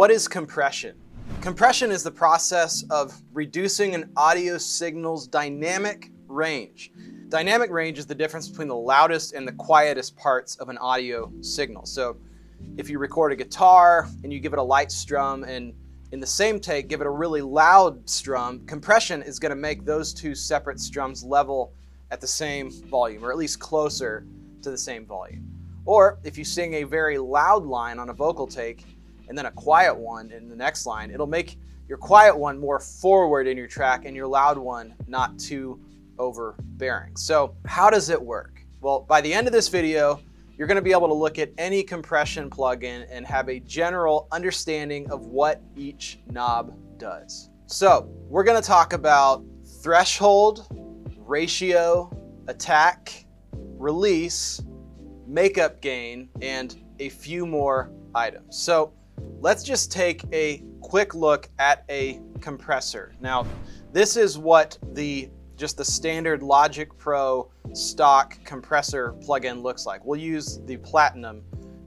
What is compression? Compression is the process of reducing an audio signal's dynamic range. Dynamic range is the difference between the loudest and the quietest parts of an audio signal. So if you record a guitar and you give it a light strum and in the same take give it a really loud strum, compression is going to make those two separate strums level at the same volume, or at least closer to the same volume. Or if you sing a very loud line on a vocal take and then a quiet one in the next line, it'll make your quiet one more forward in your track and your loud one not too overbearing. So how does it work? Well, by the end of this video, you're going to be able to look at any compression plugin and have a general understanding of what each knob does. So we're going to talk about threshold, ratio, attack, release, makeup gain, and a few more items. So let's just take a quick look at a compressor. Now, this is what just the standard Logic Pro stock compressor plugin looks like. We'll use the Platinum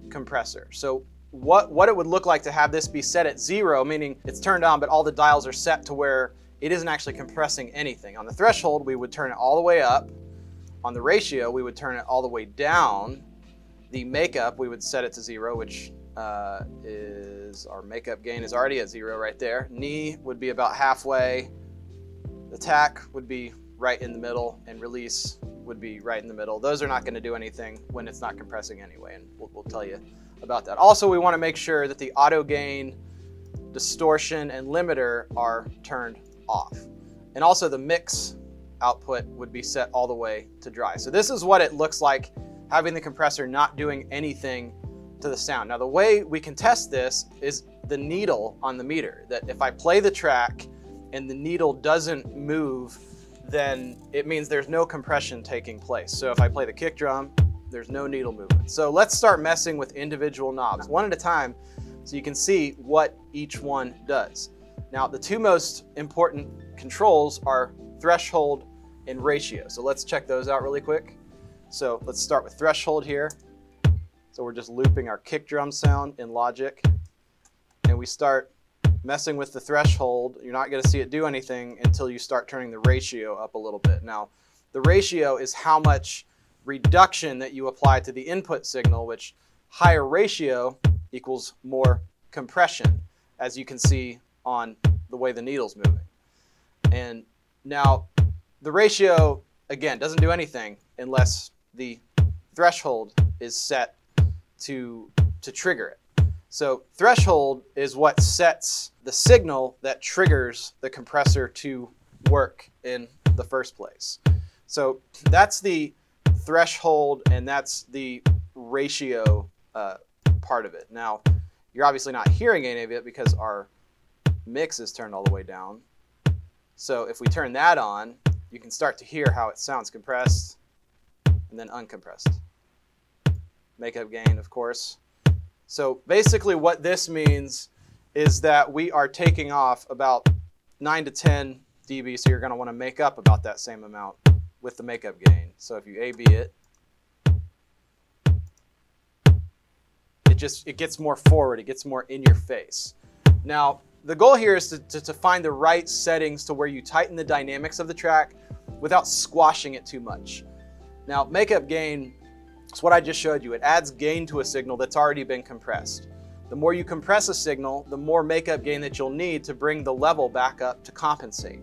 compressor. So what it would look like to have this be set at 0, meaning it's turned on, but all the dials are set to where it isn't actually compressing anything. On the threshold, we would turn it all the way up. On the ratio, we would turn it all the way down. The makeup, we would set it to 0, which is our makeup gain is already at 0 right there. Knee would be about halfway. Attack would be right in the middle, and release would be right in the middle. Those are not going to do anything when it's not compressing anyway, and we'll tell you about that. Also, we want to make sure that the auto gain, distortion, and limiter are turned off. And also the mix output would be set all the way to dry. So this is what it looks like having the compressor not doing anything to the sound. Now, the way we can test this is the needle on the meter, that if I play the track and the needle doesn't move, then it means there's no compression taking place. So if I play the kick drum, there's no needle movement. So let's start messing with individual knobs one at a time so you can see what each one does. Now, the two most important controls are threshold and ratio. So let's check those out really quick. So let's start with threshold here. So we're just looping our kick drum sound in Logic, and we start messing with the threshold. You're not going to see it do anything until you start turning the ratio up a little bit. Now, the ratio is how much reduction that you apply to the input signal, which higher ratio equals more compression, as you can see on the way the needle's moving. And now the ratio, again, doesn't do anything unless the threshold is set to trigger it. So threshold is what sets the signal that triggers the compressor to work in the first place. So that's the threshold, and that's the ratio part of it. Now, you're obviously not hearing any of it because our mix is turned all the way down. So if we turn that on, you can start to hear how it sounds compressed and then uncompressed. Makeup gain, of course. So basically what this means is that we are taking off about 9 to 10 dB, so you're going to want to make up about that same amount with the makeup gain. So if you A-B it, it gets more forward, it gets more in your face. Now, the goal here is to find the right settings to where you tighten the dynamics of the track without squashing it too much. Now, makeup gain is what I just showed you. It adds gain to a signal that's already been compressed. The more you compress a signal, the more makeup gain that you'll need to bring the level back up to compensate.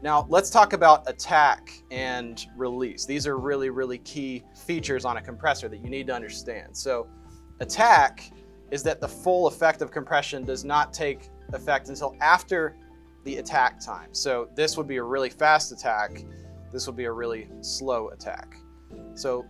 Now, let's talk about attack and release. These are really, really key features on a compressor that you need to understand. So attack is that the full effect of compression does not take effect until after the attack time. So this would be a really fast attack. This would be a really slow attack. So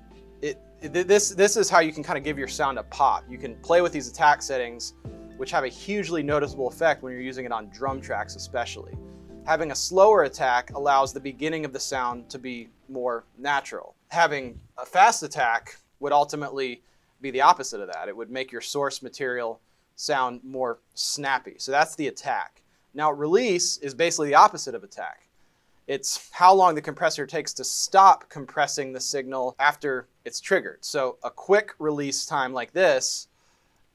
this is how you can kind of give your sound a pop. You can play with these attack settings, which have a hugely noticeable effect when you're using it on drum tracks especially. Having a slower attack allows the beginning of the sound to be more natural. Having a fast attack would ultimately be the opposite of that. It would make your source material sound more snappy. So that's the attack. Now, release is basically the opposite of attack. It's how long the compressor takes to stop compressing the signal after it's triggered. So a quick release time like this,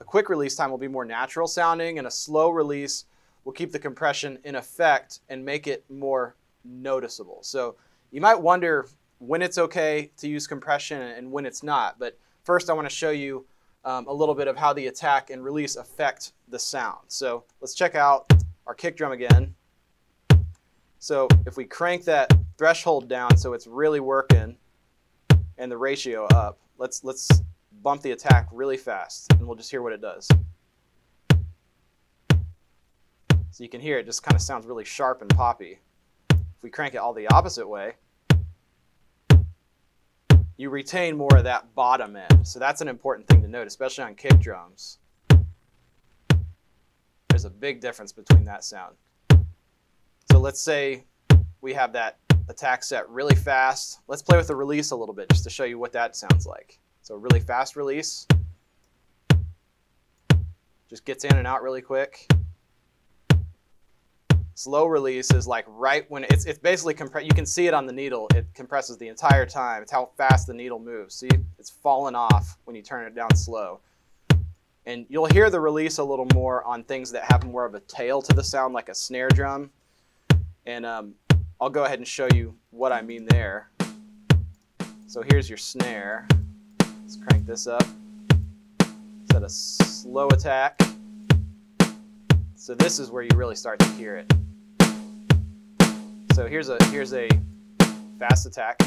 A quick release time will be more natural sounding, and a slow release will keep the compression in effect and make it more noticeable. So you might wonder when it's okay to use compression and when it's not. But first I want to show you a little bit of how the attack and release affect the sound. So let's check out our kick drum again. So if we crank that threshold down so it's really working and the ratio up, let's bump the attack really fast and we'll just hear what it does. So you can hear it just kind of sounds really sharp and poppy. If we crank it all the opposite way, you retain more of that bottom end. So that's an important thing to note, especially on kick drums. There's a big difference between that sound. So let's say we have that attack set really fast. Let's play with the release a little bit just to show you what that sounds like. So a really fast release. Just gets in and out really quick. Slow release is like right when it's basically compressed. You can see it on the needle. It compresses the entire time. It's how fast the needle moves. See, it's falling off when you turn it down slow. And you'll hear the release a little more on things that have more of a tail to the sound, like a snare drum. And I'll go ahead and show you what I mean there. So here's your snare. Let's crank this up. Set a slow attack. So this is where you really start to hear it. So here's a fast attack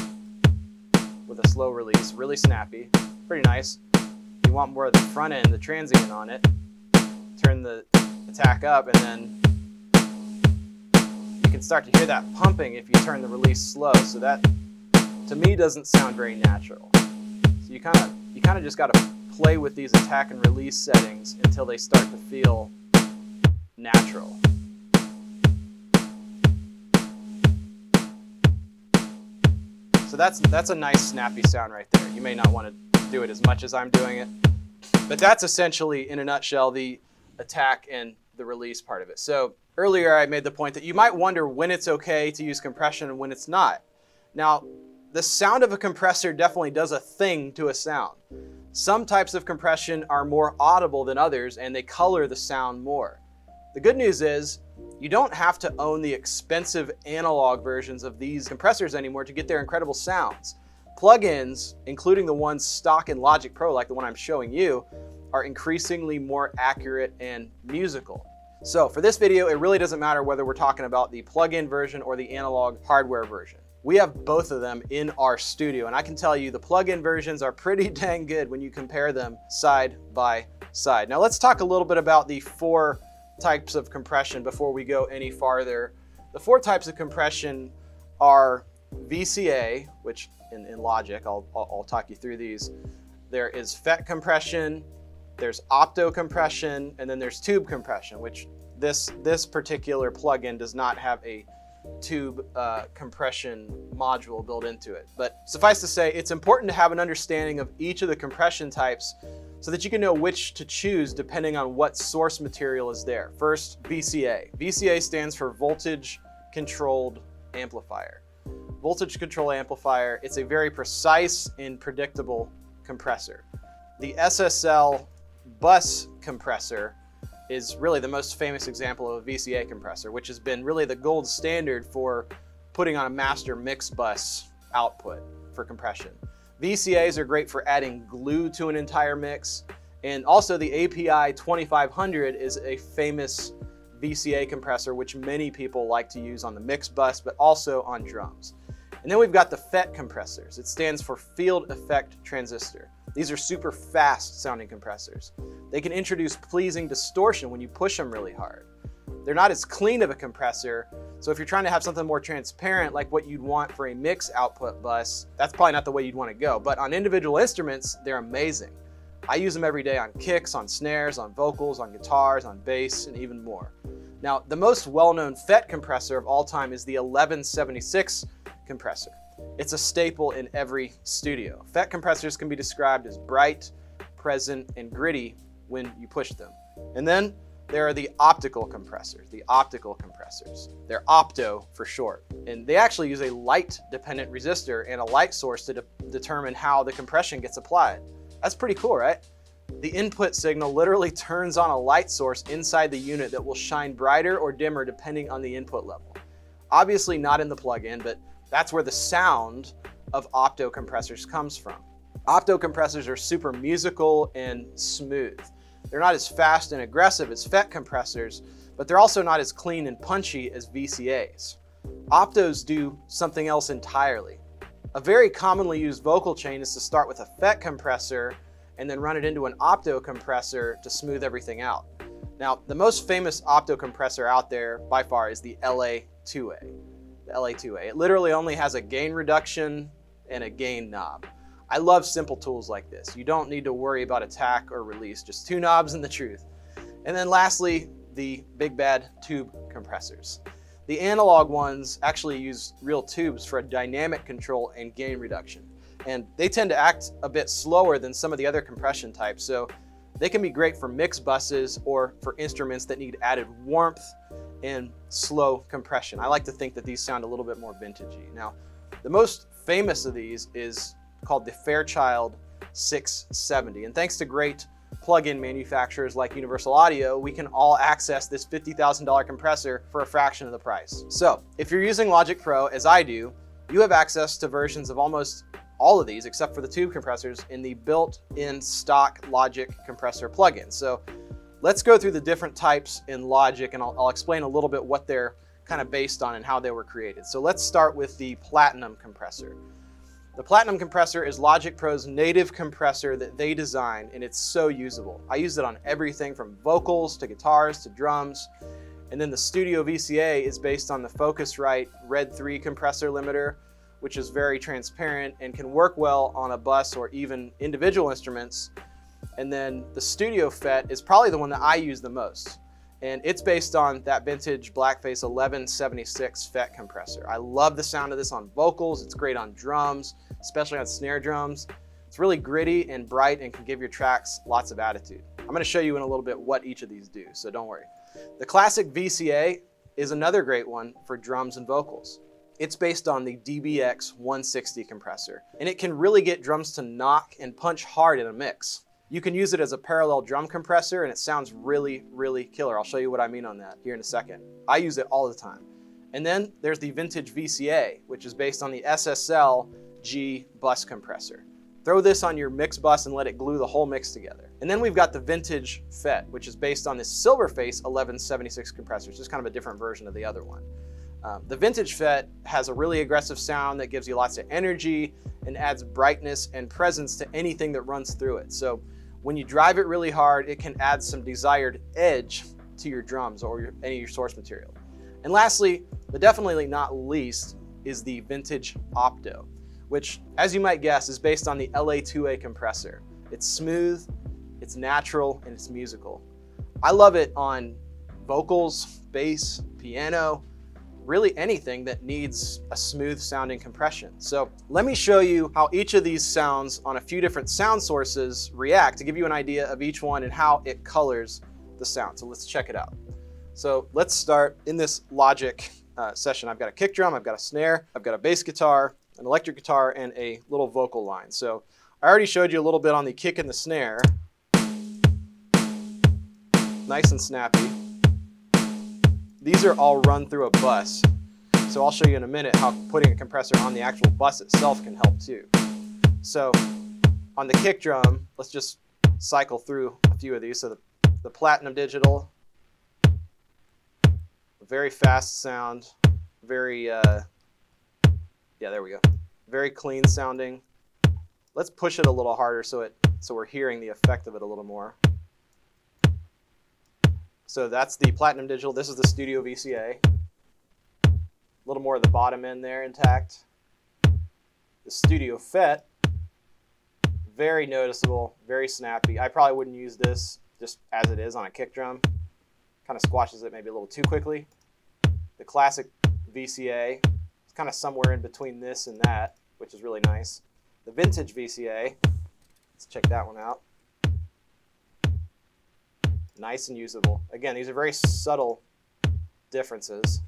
with a slow release, really snappy, pretty nice. You want more of the front end, the transient on it. Turn the attack up, and then you can start to hear that pumping if you turn the release slow. So that, to me, doesn't sound very natural. So you kind of just got to play with these attack and release settings until they start to feel natural. So that's a nice snappy sound right there. You may not want to do it as much as I'm doing it, but that's essentially, in a nutshell, the attack and the release part of it. So earlier I made the point that you might wonder when it's okay to use compression and when it's not. Now, the sound of a compressor definitely does a thing to a sound. Some types of compression are more audible than others, and they color the sound more. The good news is you don't have to own the expensive analog versions of these compressors anymore to get their incredible sounds. Plugins, including the ones stock in Logic Pro, like the one I'm showing you, are increasingly more accurate and musical. So for this video, it really doesn't matter whether we're talking about the plug-in version or the analog hardware version. We have both of them in our studio, and I can tell you the plug-in versions are pretty dang good when you compare them side by side. Now let's talk a little bit about the four types of compression before we go any farther. The four types of compression are VCA, which in Logic, I'll talk you through these. There is FET compression, there's opto compression, and then there's tube compression, which this particular plugin does not have a tube compression module built into it. But suffice to say, it's important to have an understanding of each of the compression types so that you can know which to choose depending on what source material is there. First, VCA. VCA stands for voltage controlled amplifier. Voltage control amplifier, it's a very precise and predictable compressor. The SSL bus compressor is really the most famous example of a VCA compressor, which has been really the gold standard for putting on a master mix bus output for compression. VCAs are great for adding glue to an entire mix, and also the API 2500 is a famous VCA compressor which many people like to use on the mix bus, but also on drums. And then we've got the FET compressors. It stands for field effect transistor. These are super fast sounding compressors. They can introduce pleasing distortion when you push them really hard. They're not as clean of a compressor, so if you're trying to have something more transparent like what you'd want for a mix output bus, that's probably not the way you'd want to go. But on individual instruments, they're amazing. I use them every day on kicks, on snares, on vocals, on guitars, on bass, and even more. Now, the most well-known FET compressor of all time is the 1176 compressor. It's a staple in every studio. FET compressors can be described as bright, present, and gritty when you push them. And then there are the optical compressors, They're opto for short, and they actually use a light-dependent resistor and a light source to determine how the compression gets applied. That's pretty cool, right? The input signal literally turns on a light source inside the unit that will shine brighter or dimmer depending on the input level. Obviously not in the plugin, but that's where the sound of opto compressors comes from. Opto compressors are super musical and smooth. They're not as fast and aggressive as FET compressors, but they're also not as clean and punchy as VCAs. Optos do something else entirely. A very commonly used vocal chain is to start with a FET compressor and then run it into an opto compressor to smooth everything out. Now, the most famous opto compressor out there by far is the LA-2A. The LA-2A. It literally only has a gain reduction and a gain knob. I love simple tools like this. You don't need to worry about attack or release, just two knobs and the truth. And then lastly, the big bad tube compressors. The analog ones actually use real tubes for dynamic control and gain reduction. And they tend to act a bit slower than some of the other compression types, so they can be great for mix buses or for instruments that need added warmth and slow compression. I like to think that these sound a little bit more vintagey. Now, the most famous of these is called the Fairchild 670. And thanks to great plug-in manufacturers like Universal Audio, we can all access this $50,000 compressor for a fraction of the price. So if you're using Logic Pro, as I do, you have access to versions of almost all of these, except for the tube compressors, in the built-in stock Logic compressor plugin. So let's go through the different types in Logic, and I'll explain a little bit what they're kind of based on and how they were created. So let's start with the Platinum compressor. The Platinum compressor is Logic Pro's native compressor that they design, and it's so usable. I use it on everything from vocals to guitars to drums. And then the Studio VCA is based on the Focusrite Red 3 compressor limiter, which is very transparent and can work well on a bus or even individual instruments. And then the Studio FET is probably the one that I use the most. And it's based on that vintage Blackface 1176 FET compressor. I love the sound of this on vocals. It's great on drums, especially on snare drums. It's really gritty and bright and can give your tracks lots of attitude. I'm gonna show you in a little bit what each of these do, so don't worry. The classic VCA is another great one for drums and vocals. It's based on the DBX-160 compressor, and it can really get drums to knock and punch hard in a mix. You can use it as a parallel drum compressor, and it sounds really, really killer. I'll show you what I mean on that here in a second. I use it all the time. And then there's the vintage VCA, which is based on the SSL-G bus compressor. Throw this on your mix bus and let it glue the whole mix together. And then we've got the vintage FET, which is based on the Silverface 1176 compressor. It's just kind of a different version of the other one. The vintage FET has a really aggressive sound that gives you lots of energy and adds brightness and presence to anything that runs through it. So when you drive it really hard, it can add some desired edge to your drums or any of your source material. And lastly, but definitely not least, is the vintage opto, which, as you might guess, is based on the LA-2A compressor. It's smooth, it's natural, and it's musical. I love it on vocals, bass, piano, really anything that needs a smooth sounding compression. So let me show you how each of these sounds on a few different sound sources react to give you an idea of each one and how it colors the sound. So let's check it out. So let's start in this Logic session. I've got a kick drum, I've got a snare, I've got a bass guitar, an electric guitar, and a little vocal line. So I already showed you a little bit on the kick and the snare. Nice and snappy. These are all run through a bus, so I'll show you in a minute how putting a compressor on the actual bus itself can help too. So on the kick drum, let's just cycle through a few of these. So the Platinum Digital, very fast sound, very, yeah, there we go, very clean sounding. Let's push it a little harder so we're hearing the effect of it a little more. So that's the Platinum Digital. This is the Studio VCA. A little more of the bottom end there intact. The Studio FET, very noticeable, very snappy. I probably wouldn't use this just as it is on a kick drum. Kind of squashes it maybe a little too quickly. The classic VCA is kind of somewhere in between this and that, which is really nice. The vintage VCA, let's check that one out. Nice and usable. Again, these are very subtle differences.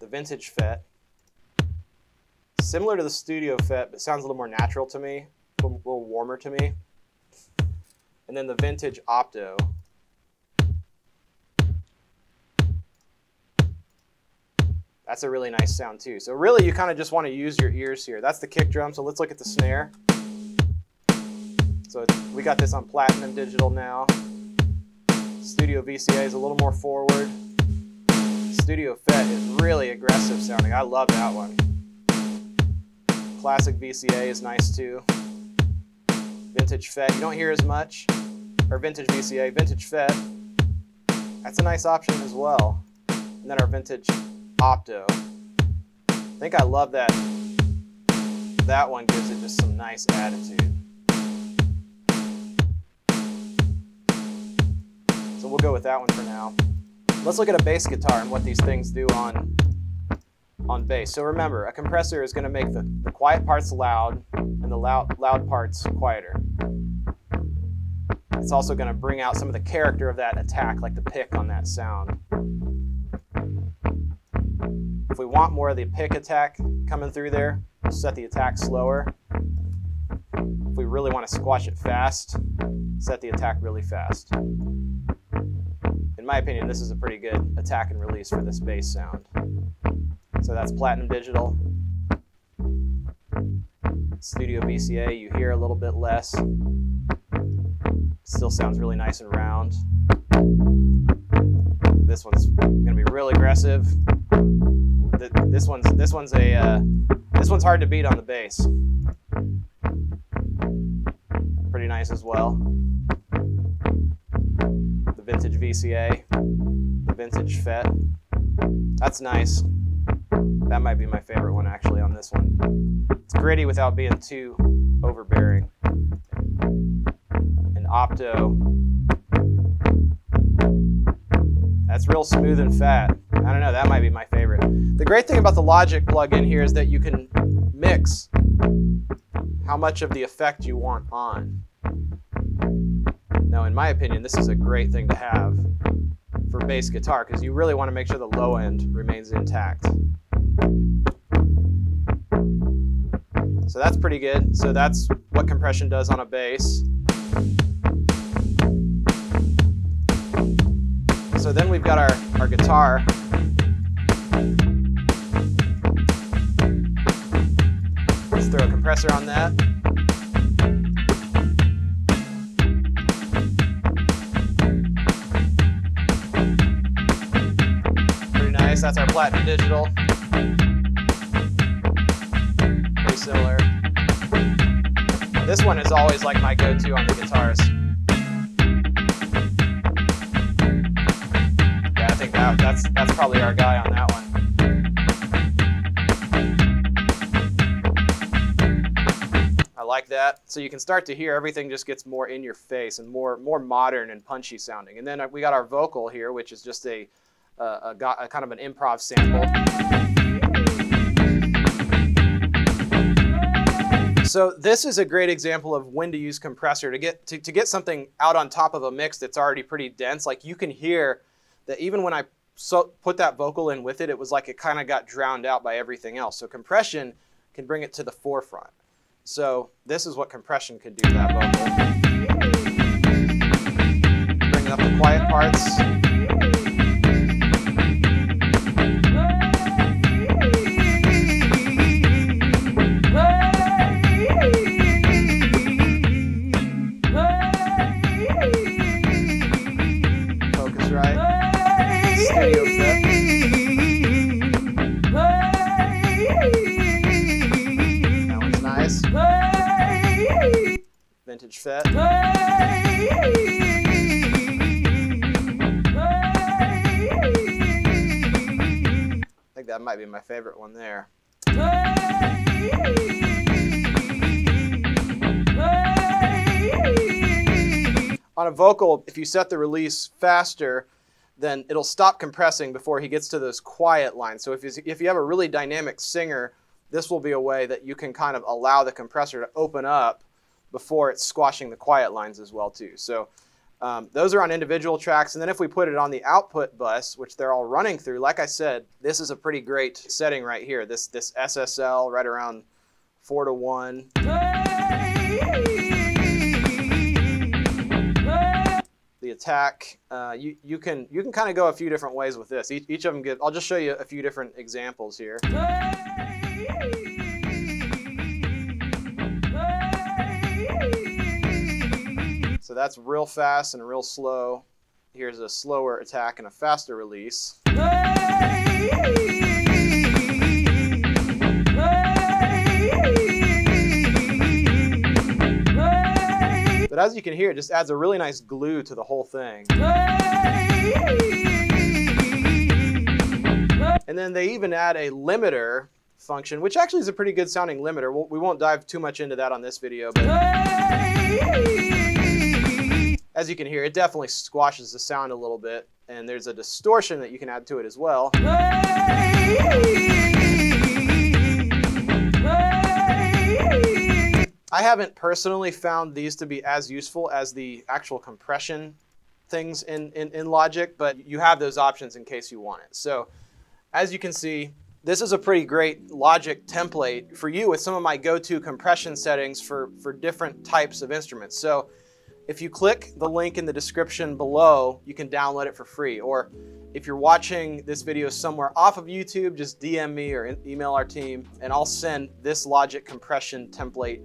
The vintage FET, similar to the Studio FET, but sounds a little more natural to me, a little warmer to me. and then the vintage opto. That's a really nice sound too. So really you kind of just want to use your ears here. That's the kick drum, so let's look at the snare. So we got this on Platinum Digital now. Studio VCA is a little more forward. Studio FET is really aggressive sounding. I love that one. Classic VCA is nice too. Vintage FET, you don't hear as much. Or vintage VCA, vintage FET. That's a nice option as well. And then our vintage opto. I think I love that. That one gives it just some nice attitude. So we'll go with that one for now. Let's look at a bass guitar and what these things do on bass. So remember, a compressor is going to make the quiet parts loud and the loud parts quieter. It's also going to bring out some of the character of that attack, like the pick on that sound. If we want more of the pick attack coming through there, we'll set the attack slower. If we really want to squash it fast, set the attack really fast. In my opinion, this is a pretty good attack and release for this bass sound. So that's Platinum Digital. Studio VCA, you hear a little bit less. Still sounds really nice and round. This one's going to be real aggressive. This one's hard to beat on the bass. Pretty nice as well. The vintage VCA, the vintage FET. That's nice. That might be my favorite one actually on this one. It's gritty without being too overbearing. And opto. That's real smooth and fat. I don't know, that might be my favorite. The great thing about the Logic plugin here is that you can mix how much of the effect you want on. Now, in my opinion, this is a great thing to have for bass guitar because you really want to make sure the low end remains intact. So that's pretty good. So that's what compression does on a bass. So then we've got our guitar. Let's throw a compressor on that. Pretty nice, that's our Platinum Digital. Pretty similar. This one is always like my go-to on the guitars. Yeah, I think that's probably our guy on that one. Like that, so you can start to hear everything just gets more in your face and more modern and punchy sounding. And then we got our vocal here, which is just a kind of an improv sample. So this is a great example of when to use compressor to get something out on top of a mix that's already pretty dense. Like you can hear that even when I put that vocal in with it, it was like it kind of got drowned out by everything else. So compression can bring it to the forefront. So this is what compression can do to that vocal. Bringing up the quiet parts. Focusrite. Studio FET. Vintage FET. I think that might be my favorite one there. On a vocal, if you set the release faster, then it'll stop compressing before he gets to those quiet lines. So if you have a really dynamic singer, this will be a way that you can kind of allow the compressor to open up before it's squashing the quiet lines as well too. So those are on individual tracks. And then if we put it on the output bus, which they're all running through, like I said, this is a pretty great setting right here. This SSL right around 4 to 1. attack. You can kind of go a few different ways with this. Each of them get. I'll just show you a few different examples here. So that's real fast and real slow. Here's a slower attack and a faster release. But as you can hear, it just adds a really nice glue to the whole thing. And then they even add a limiter function, which actually is a pretty good sounding limiter. We won't dive too much into that on this video, but as you can hear, it definitely squashes the sound a little bit, and there's a distortion that you can add to it as well. I haven't personally found these to be as useful as the actual compression things in Logic, but you have those options in case you want it. So as you can see, this is a pretty great Logic template for you with some of my go-to compression settings for different types of instruments. So if you click the link in the description below, you can download it for free. Or if you're watching this video somewhere off of YouTube, just DM me or email our team, and I'll send this Logic compression template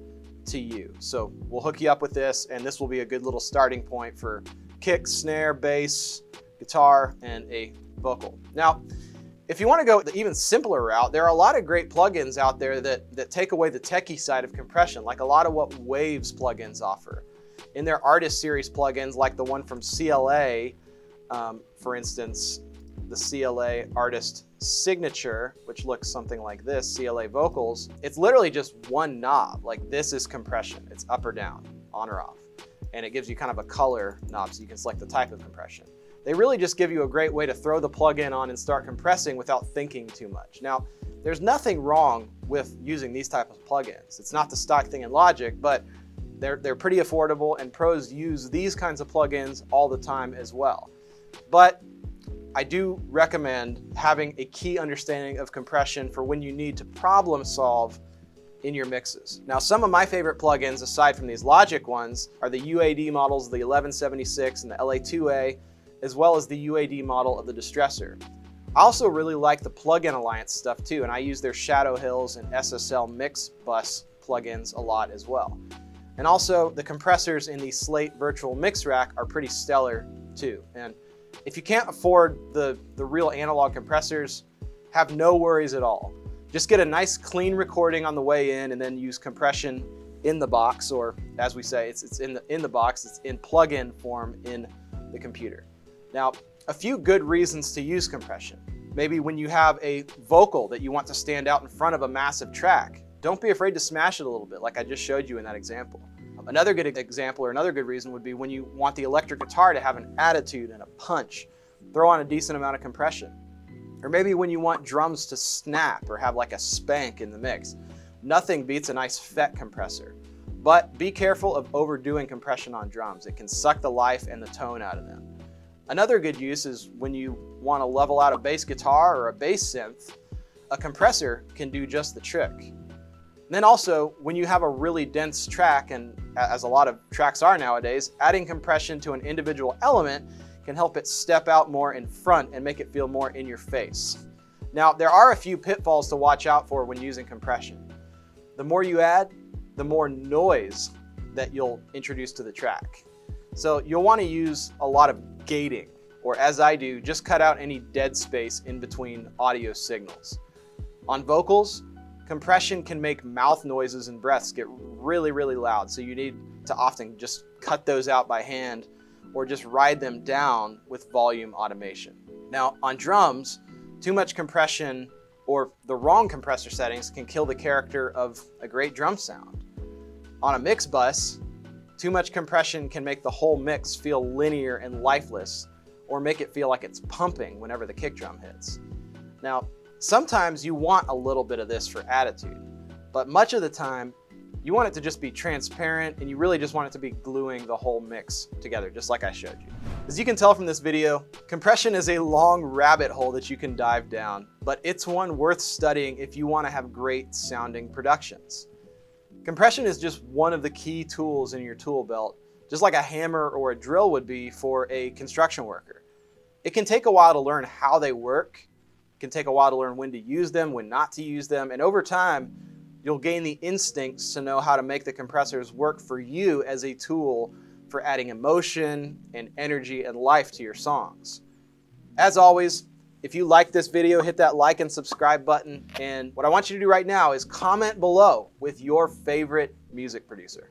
to you. So we'll hook you up with this, and this will be a good little starting point for kick, snare, bass, guitar, and a vocal. Now, if you want to go the even simpler route, there are a lot of great plugins out there that take away the techie side of compression, like a lot of what Waves plugins offer. In their artist series plugins, like the one from CLA, for instance, the CLA artist signature, which looks something like this, CLA Vocals, it's literally just one knob. Like, this is compression. It's up or down, on or off. And it gives you kind of a color knob so you can select the type of compression. They really just give you a great way to throw the plugin on and start compressing without thinking too much. Now, there's nothing wrong with using these types of plugins. It's not the stock thing in Logic, but they're pretty affordable, and pros use these kinds of plugins all the time as well. But I do recommend having a key understanding of compression for when you need to problem solve in your mixes. Now, some of my favorite plugins, aside from these Logic ones, are the UAD models, the 1176 and the LA-2A, as well as the UAD model of the Distressor. I also really like the Plugin Alliance stuff too, and I use their Shadow Hills and SSL Mix Bus plugins a lot as well. And also, the compressors in the Slate Virtual Mix Rack are pretty stellar too. And if you can't afford the real analog compressors, have no worries at all. Just get a nice clean recording on the way in, and then use compression in the box, or as we say, it's in the box, it's in plug-in form in the computer. Now, a few good reasons to use compression. Maybe when you have a vocal that you want to stand out in front of a massive track, don't be afraid to smash it a little bit, like I just showed you in that example. Another good example, or another good reason, would be when you want the electric guitar to have an attitude and a punch, throw on a decent amount of compression. Or maybe when you want drums to snap or have like a spank in the mix. Nothing beats a nice FET compressor. But be careful of overdoing compression on drums. It can suck the life and the tone out of them. Another good use is when you want to level out a bass guitar or a bass synth. A compressor can do just the trick. Then also, when you have a really dense track, and as a lot of tracks are nowadays, adding compression to an individual element can help it step out more in front and make it feel more in your face. Now, there are a few pitfalls to watch out for when using compression. The more you add, the more noise that you'll introduce to the track. So you'll want to use a lot of gating, or as I do, just cut out any dead space in between audio signals. On vocals, compression can make mouth noises and breaths get really, really loud, so you need to often just cut those out by hand or just ride them down with volume automation. Now, on drums, too much compression or the wrong compressor settings can kill the character of a great drum sound. On a mix bus, too much compression can make the whole mix feel linear and lifeless, or make it feel like it's pumping whenever the kick drum hits. Now, sometimes you want a little bit of this for attitude, but much of the time you want it to just be transparent, and you really just want it to be gluing the whole mix together, just like I showed you. As you can tell from this video, compression is a long rabbit hole that you can dive down, but it's one worth studying if you want to have great sounding productions. Compression is just one of the key tools in your tool belt just like a hammer or a drill would be for a construction worker. It can take a while to learn how they work. It can take a while to learn when to use them, when not to use them, and over time, you'll gain the instincts to know how to make the compressors work for you as a tool for adding emotion and energy and life to your songs. As always, if you like this video, hit that like and subscribe button. And what I want you to do right now is comment below with your favorite music producer.